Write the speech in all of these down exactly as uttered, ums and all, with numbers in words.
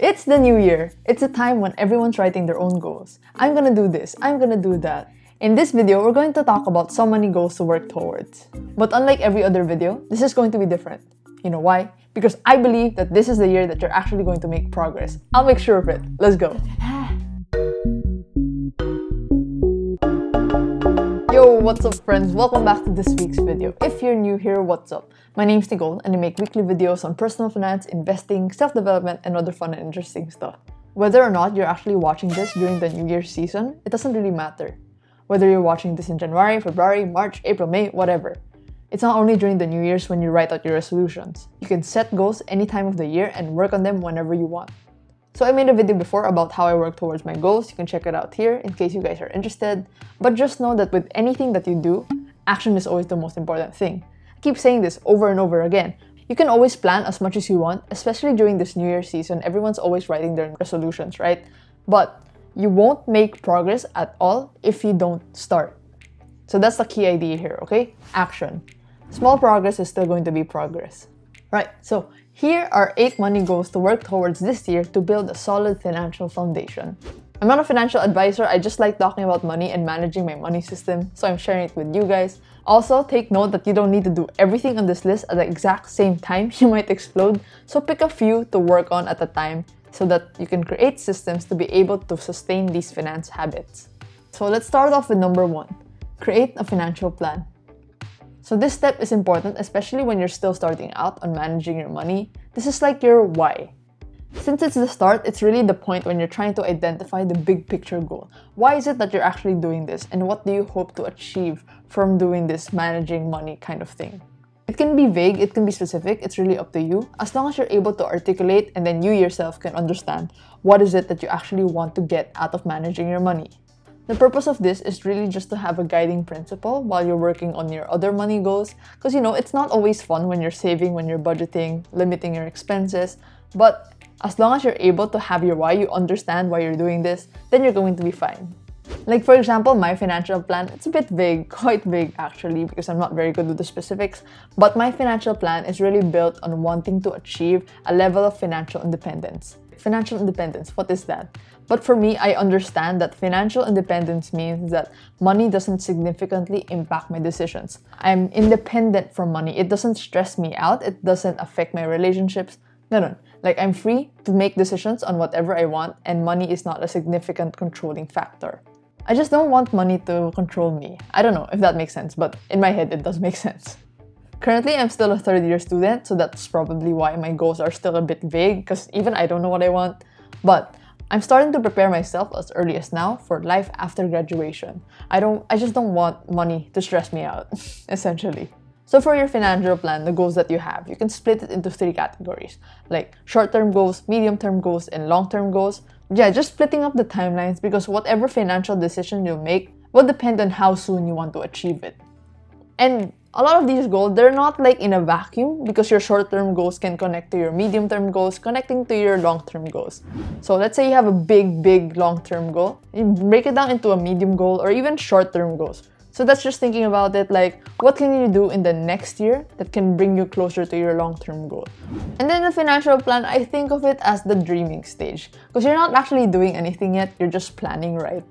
It's the new year. It's a time when everyone's writing their own goals. I'm gonna do this, I'm gonna do that. In this video, we're going to talk about so many goals to work towards. But unlike every other video, this is going to be different. You know why? Because I believe that this is the year that you're actually going to make progress. I'll make sure of it. Let's go. Yo, what's up friends? Welcome back to this week's video. If you're new here, what's up? My name's Nicole and I make weekly videos on personal finance, investing, self-development, and other fun and interesting stuff. Whether or not you're actually watching this during the New Year's season, it doesn't really matter. Whether you're watching this in January, February, March, April, May, whatever. It's not only during the New Year's when you write out your resolutions. You can set goals any time of the year and work on them whenever you want. So I made a video before about how I work towards my goals. You can check it out here in case you guys are interested. But just know that with anything that you do, action is always the most important thing. I keep saying this over and over again. You can always plan as much as you want, especially during this New Year's season. Everyone's always writing their resolutions, right? But you won't make progress at all if you don't start. So that's the key idea here, okay? Action. Small progress is still going to be progress. Right, so here are eight money goals to work towards this year to build a solid financial foundation. I'm not a financial advisor, I just like talking about money and managing my money system, so I'm sharing it with you guys. Also, take note that you don't need to do everything on this list at the exact same time, you might explode, so pick a few to work on at a time so that you can create systems to be able to sustain these finance habits. So let's start off with number one, create a financial plan. So this step is important, especially when you're still starting out on managing your money. This is like your why. Since it's the start, it's really the point when you're trying to identify the big picture goal. Why is it that you're actually doing this? And what do you hope to achieve from doing this managing money kind of thing? It can be vague, it can be specific, it's really up to you. As long as you're able to articulate and then you yourself can understand what is it that you actually want to get out of managing your money. The purpose of this is really just to have a guiding principle while you're working on your other money goals because, you know, it's not always fun when you're saving, when you're budgeting, limiting your expenses. But as long as you're able to have your why, you understand why you're doing this, then you're going to be fine. Like, for example, my financial plan, it's a bit vague, quite vague actually, because I'm not very good with the specifics. But my financial plan is really built on wanting to achieve a level of financial independence. Financial independence, what is that? But for me, I understand that financial independence means that money doesn't significantly impact my decisions. I'm independent from money. It doesn't stress me out. It doesn't affect my relationships. No, no. Like, I'm free to make decisions on whatever I want and money is not a significant controlling factor. I just don't want money to control me. I don't know if that makes sense, but in my head, it does make sense. Currently, I'm still a third year student, so that's probably why my goals are still a bit vague because even I don't know what I want. But I'm starting to prepare myself as early as now for life after graduation. I don't, I just don't want money to stress me out, essentially. So for your financial plan, the goals that you have, you can split it into three categories, like short-term goals, medium-term goals, and long-term goals. Yeah, just splitting up the timelines because whatever financial decision you make will depend on how soon you want to achieve it. And a lot of these goals, they're not like in a vacuum because your short-term goals can connect to your medium-term goals, connecting to your long-term goals. So let's say you have a big, big long-term goal. You break it down into a medium goal or even short-term goals. So that's just thinking about it like, what can you do in the next year that can bring you closer to your long-term goal? And then the financial plan, I think of it as the dreaming stage because you're not actually doing anything yet, you're just planning, right?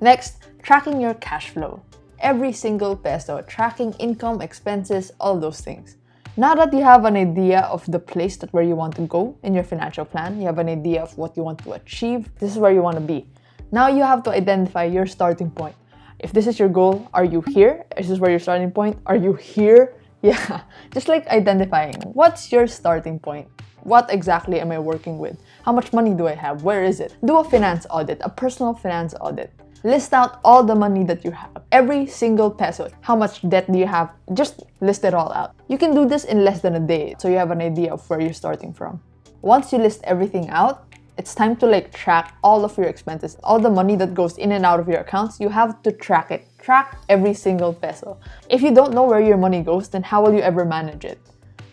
Next, tracking your cash flow. Every single peso, tracking income, expenses, all those things. Now that you have an idea of the place that where you want to go in your financial plan, you have an idea of what you want to achieve, this is where you want to be. Now you have to identify your starting point. If this is your goal, are you here? Is this where your starting point? Are you here? Yeah, just like identifying, what's your starting point? What exactly am I working with? How much money do I have? Where is it? Do a finance audit, a personal finance audit. List out all the money that you have, every single peso. How much debt do you have? Just list it all out. You can do this in less than a day, so you have an idea of where you're starting from. Once you list everything out, it's time to like track all of your expenses. All the money that goes in and out of your accounts, you have to track it. Track every single peso. If you don't know where your money goes, then how will you ever manage it?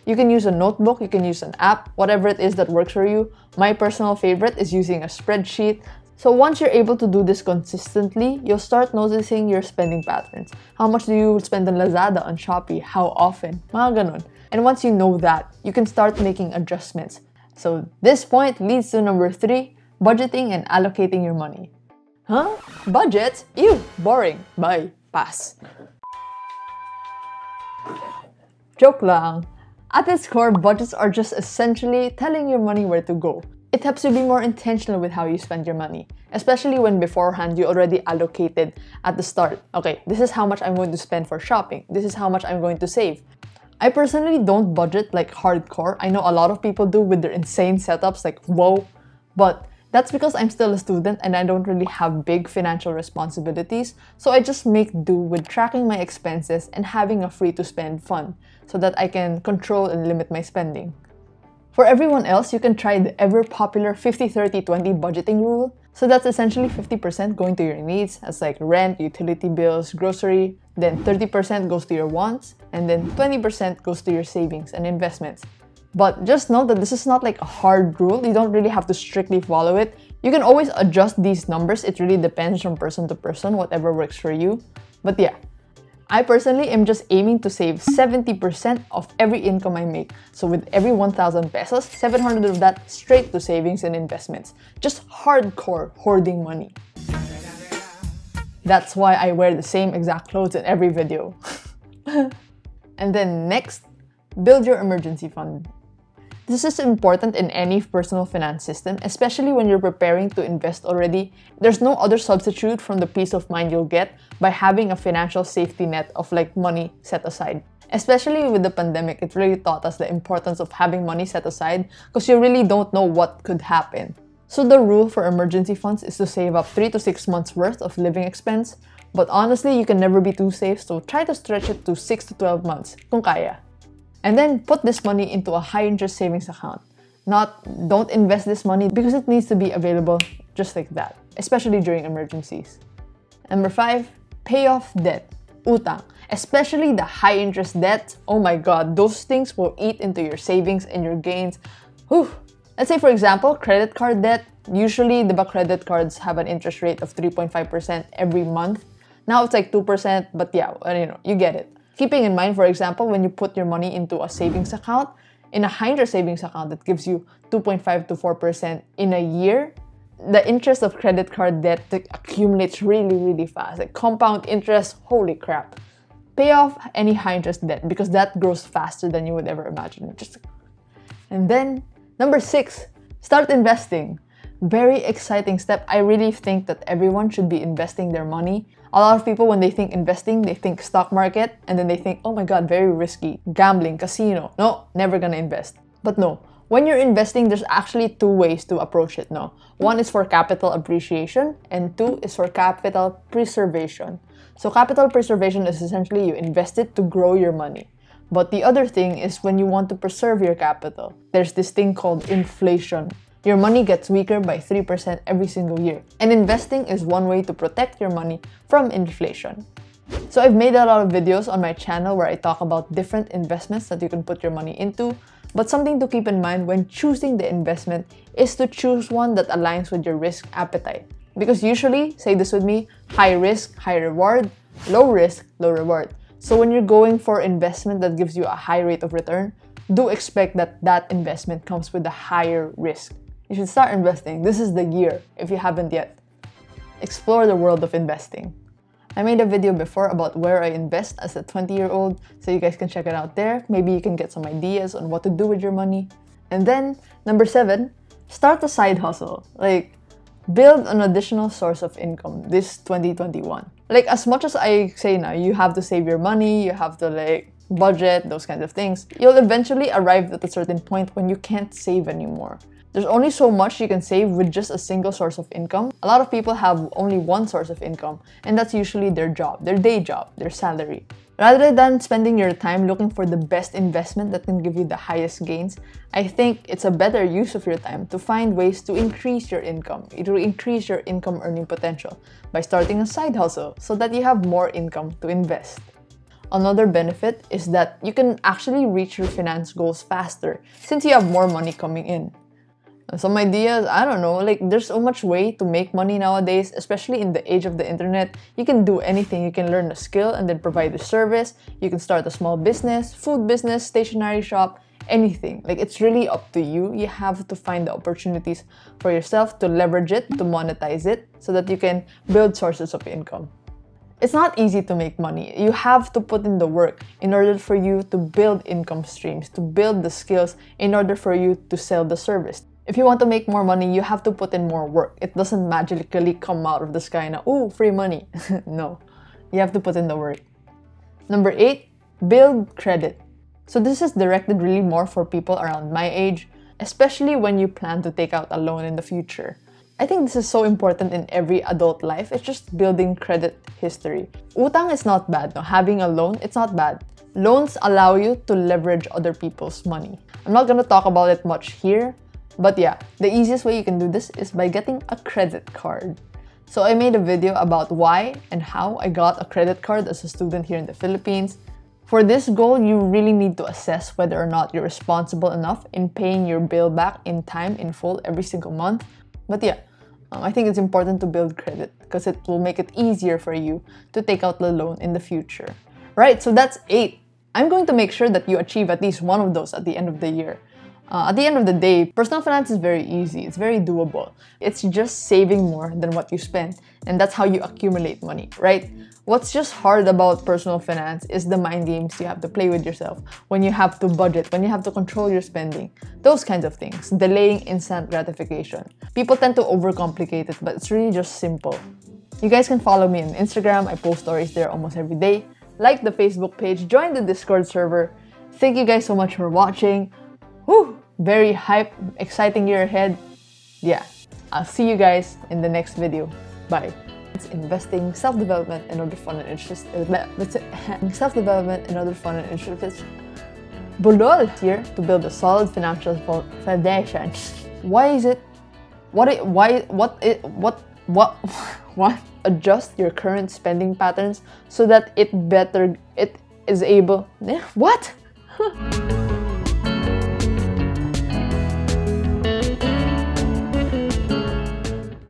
You can use a notebook, you can use an app, whatever it is that works for you. My personal favorite is using a spreadsheet. So once you're able to do this consistently, you'll start noticing your spending patterns. How much do you spend on Lazada, on Shopee, how often, mga ganun. And once you know that, you can start making adjustments. So this point leads to number three, budgeting and allocating your money. Huh? Budgets? Ew, boring. Bye. Pass. Joke lang. At its core, budgets are just essentially telling your money where to go. It helps you be more intentional with how you spend your money, especially when beforehand you already allocated at the start. Okay, this is how much I'm going to spend for shopping. This is how much I'm going to save. I personally don't budget like hardcore. I know a lot of people do with their insane setups like whoa, but that's because I'm still a student and I don't really have big financial responsibilities, so I just make do with tracking my expenses and having a free-to-spend fund so that I can control and limit my spending. For everyone else, you can try the ever-popular fifty thirty twenty budgeting rule. So that's essentially fifty percent going to your needs, as like rent, utility bills, grocery, then thirty percent goes to your wants, and then twenty percent goes to your savings and investments. But just know that this is not like a hard rule, you don't really have to strictly follow it. You can always adjust these numbers, it really depends from person to person, whatever works for you. But yeah, I personally am just aiming to save seventy percent of every income I make. So with every one thousand pesos, seven hundred of that straight to savings and investments. Just hardcore hoarding money. That's why I wear the same exact clothes in every video. And then next, build your emergency fund. This is important in any personal finance system, especially when you're preparing to invest already. There's no other substitute from the peace of mind you'll get by having a financial safety net of like money set aside. Especially with the pandemic, it really taught us the importance of having money set aside because you really don't know what could happen. So the rule for emergency funds is to save up three to six months worth of living expense, but honestly, you can never be too safe, so try to stretch it to six to twelve months, kung kaya. And then put this money into a high-interest savings account. Not, don't invest this money because it needs to be available just like that, especially during emergencies. Number five, pay off debt, utang, especially the high-interest debt. Oh my God, those things will eat into your savings and your gains. Whew. Let's say, for example, credit card debt. Usually, the credit cards have an interest rate of three point five percent every month. Now it's like two percent, but yeah, you know, you get it. Keeping in mind, for example, when you put your money into a savings account, in a high-interest savings account that gives you two point five to four percent in a year, the interest of credit card debt accumulates really, really fast. Like compound interest, holy crap. Pay off any high-interest debt because that grows faster than you would ever imagine. Just... And then, number six, start investing. Very exciting step. I really think that everyone should be investing their money. A lot of people, when they think investing, they think stock market, and then they think, oh my God, very risky. Gambling, casino. No, never gonna invest. But no, when you're investing, there's actually two ways to approach it. No, one is for capital appreciation, and two is for capital preservation. So capital preservation is essentially you invest it to grow your money. But the other thing is when you want to preserve your capital, there's this thing called inflation. Your money gets weaker by three percent every single year, and investing is one way to protect your money from inflation. So I've made a lot of videos on my channel where I talk about different investments that you can put your money into, but something to keep in mind when choosing the investment is to choose one that aligns with your risk appetite. Because usually, say this with me, high risk, high reward, low risk, low reward. So when you're going for investment that gives you a high rate of return, do expect that that investment comes with a higher risk. You should start investing. This is the year if you haven't yet. Explore the world of investing. I made a video before about where I invest as a twenty year old, so you guys can check it out there. Maybe you can get some ideas on what to do with your money. And then, number seven, start a side hustle. Like, build an additional source of income this twenty twenty-one. Like, as much as I say now, you have to save your money, you have to like budget, those kinds of things, you'll eventually arrive at a certain point when you can't save anymore. There's only so much you can save with just a single source of income. A lot of people have only one source of income, and that's usually their job, their day job, their salary. Rather than spending your time looking for the best investment that can give you the highest gains, I think it's a better use of your time to find ways to increase your income. It will increase your income earning potential by starting a side hustle so that you have more income to invest. Another benefit is that you can actually reach your finance goals faster since you have more money coming in. Some ideas, I don't know, like there's so much way to make money nowadays, especially in the age of the internet. You can do anything. You can learn a skill and then provide a service. You can start a small business, food business, stationery shop, anything. Like, it's really up to you. You have to find the opportunities for yourself to leverage it, to monetize it, so that you can build sources of income. It's not easy to make money. You have to put in the work in order for you to build income streams, to build the skills in order for you to sell the service. If you want to make more money, you have to put in more work. It doesn't magically come out of the sky and, ooh, free money. No, you have to put in the work. Number eight, build credit. So this is directed really more for people around my age, especially when you plan to take out a loan in the future. I think this is so important in every adult life. It's just building credit history. Utang is not bad. No? Having a loan, it's not bad. Loans allow you to leverage other people's money. I'm not going to talk about it much here, but yeah, the easiest way you can do this is by getting a credit card. So I made a video about why and how I got a credit card as a student here in the Philippines. For this goal, you really need to assess whether or not you're responsible enough in paying your bill back in time, in full, every single month. But yeah, Um, I think it's important to build credit because it will make it easier for you to take out the loan in the future. Right, so that's eight. I'm going to make sure that you achieve at least one of those at the end of the year. Uh, at the end of the day, personal finance is very easy. It's very doable. It's just saving more than what you spend. And that's how you accumulate money, right? What's just hard about personal finance is the mind games you have to play with yourself, when you have to budget, when you have to control your spending, those kinds of things, delaying instant gratification. People tend to overcomplicate it, but it's really just simple. You guys can follow me on Instagram. I post stories there almost every day. Like the Facebook page, join the Discord server. Thank you guys so much for watching. Woo! Very hype, exciting year ahead. Yeah, I'll see you guys in the next video. Bye. It's investing, self-development, and other fun and interest. Self-development and other fun and interest. Bulol here to build a solid financial foundation. Why is it? What? It, why? What? It, what? What? What? Adjust your current spending patterns so that it better. It is able. What?